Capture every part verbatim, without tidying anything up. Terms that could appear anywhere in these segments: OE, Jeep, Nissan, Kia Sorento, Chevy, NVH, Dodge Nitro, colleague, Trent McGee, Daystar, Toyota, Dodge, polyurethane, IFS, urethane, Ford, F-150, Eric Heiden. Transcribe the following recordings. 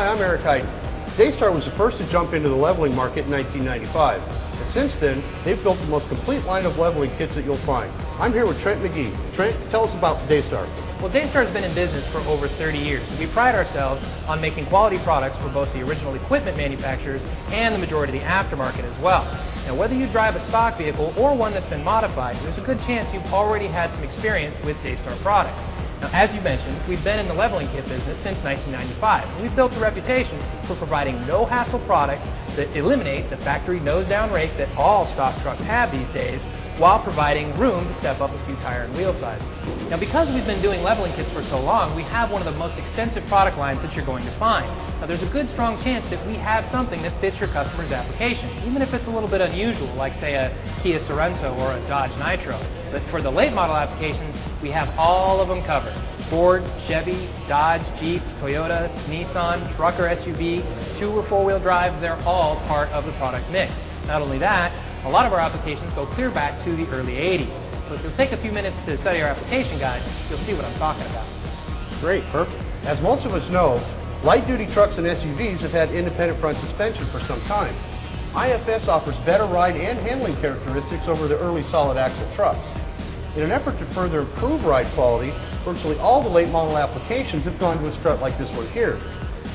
Hi, I'm Eric Heiden. Daystar was the first to jump into the leveling market in nineteen ninety-five. And since then, they've built the most complete line of leveling kits that you'll find. I'm here with Trent McGee. Trent, tell us about Daystar. Well, Daystar's been in business for over thirty years. We pride ourselves on making quality products for both the original equipment manufacturers and the majority of the aftermarket as well. Now, whether you drive a stock vehicle or one that's been modified, there's a good chance you've already had some experience with Daystar products. Now, as you mentioned, we've been in the leveling kit business since nineteen ninety-five, and we've built a reputation for providing no-hassle products that eliminate the factory nose-down rake that all stock trucks have these days, while providing room to step up a few tire and wheel sizes. Now, because we've been doing leveling kits for so long, we have one of the most extensive product lines that you're going to find. Now, there's a good strong chance that we have something that fits your customer's application, even if it's a little bit unusual, like say a Kia Sorento or a Dodge Nitro. But for the late model applications, we have all of them covered. Ford, Chevy, Dodge, Jeep, Toyota, Nissan, truck or S U V, two or four wheel drive, they're all part of the product mix. Not only that, a lot of our applications go clear back to the early eighties. So if you'll take a few minutes to study our application guide, you'll see what I'm talking about. Great, perfect. As most of us know, light-duty trucks and S U Vs have had independent front suspension for some time. I F S offers better ride and handling characteristics over the early solid axle trucks. In an effort to further improve ride quality, virtually all the late model applications have gone to a strut like this one here.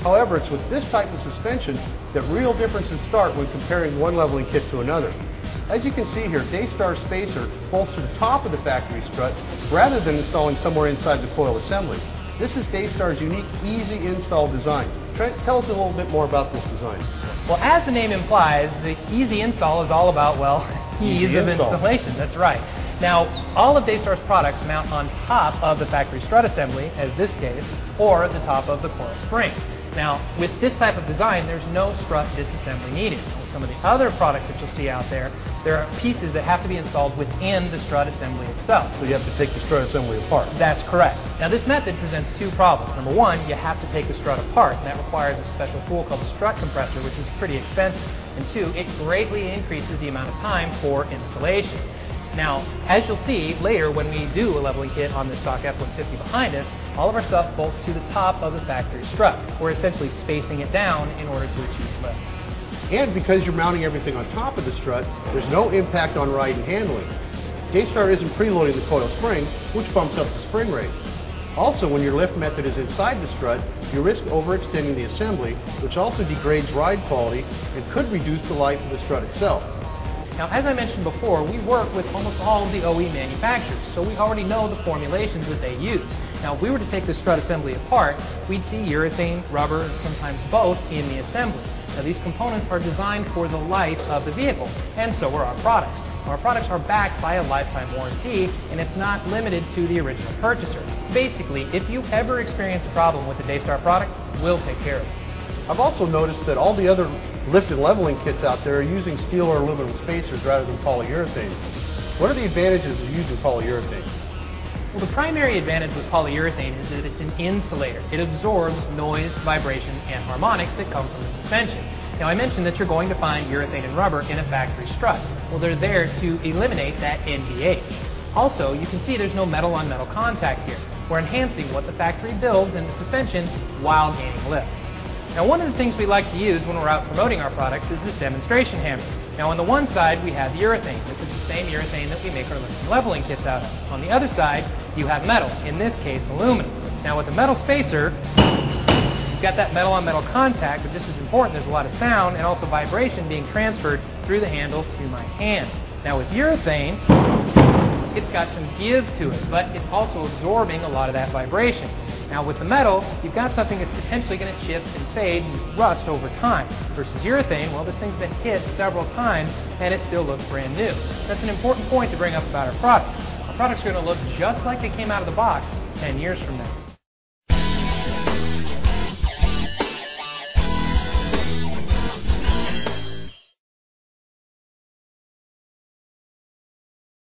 However, it's with this type of suspension that real differences start when comparing one leveling kit to another. As you can see here, Daystar's spacer bolts to the top of the factory strut rather than installing somewhere inside the coil assembly. This is Daystar's unique, easy install design. Trent, tell us a little bit more about this design. Well, as the name implies, the easy install is all about, well, ease of installation. That's right. Now, all of Daystar's products mount on top of the factory strut assembly, as this case, or at the top of the coil spring. Now, with this type of design, there's no strut disassembly needed. With some of the other products that you'll see out there, there are pieces that have to be installed within the strut assembly itself. So you have to take the strut assembly apart. That's correct. Now, this method presents two problems. Number one, you have to take the strut apart, and that requires a special tool called the strut compressor, which is pretty expensive. And two, it greatly increases the amount of time for installation. Now, as you'll see later when we do a leveling kit on the stock F one fifty behind us, all of our stuff bolts to the top of the factory strut. We're essentially spacing it down in order to achieve lift. And because you're mounting everything on top of the strut, there's no impact on ride and handling. Daystar isn't preloading the coil spring, which bumps up the spring rate. Also, when your lift method is inside the strut, you risk overextending the assembly, which also degrades ride quality and could reduce the life of the strut itself. Now, as I mentioned before, we work with almost all of the O E manufacturers, so we already know the formulations that they use. Now, if we were to take the strut assembly apart, we'd see urethane, rubber, and sometimes both in the assembly. Now, these components are designed for the life of the vehicle, and so are our products. Our products are backed by a lifetime warranty, and it's not limited to the original purchaser. Basically, if you ever experience a problem with the Daystar products, we'll take care of it. I've also noticed that all the other lift and leveling kits out there are using steel or aluminum spacers rather than polyurethane. What are the advantages of using polyurethane? Well, the primary advantage with polyurethane is that it's an insulator. It absorbs noise, vibration, and harmonics that come from the suspension. Now, I mentioned that you're going to find urethane and rubber in a factory strut. Well, they're there to eliminate that N V H. Also, you can see there's no metal-on-metal contact here. We're enhancing what the factory builds in the suspension while gaining lift. Now, one of the things we like to use when we're out promoting our products is this demonstration hammer. Now, on the one side, we have urethane. This is the same urethane that we make our lift and leveling kits out of. On the other side, you have metal, in this case, aluminum. Now, with the metal spacer, you've got that metal-on-metal contact, but just as important, there's a lot of sound and also vibration being transferred through the handle to my hand. Now, with urethane, it's got some give to it, but it's also absorbing a lot of that vibration. Now, with the metal, you've got something that's potentially going to chip and fade and rust over time. Versus urethane, well, this thing's been hit several times and it still looks brand new. That's an important point to bring up about our products. Our products are going to look just like they came out of the box ten years from now.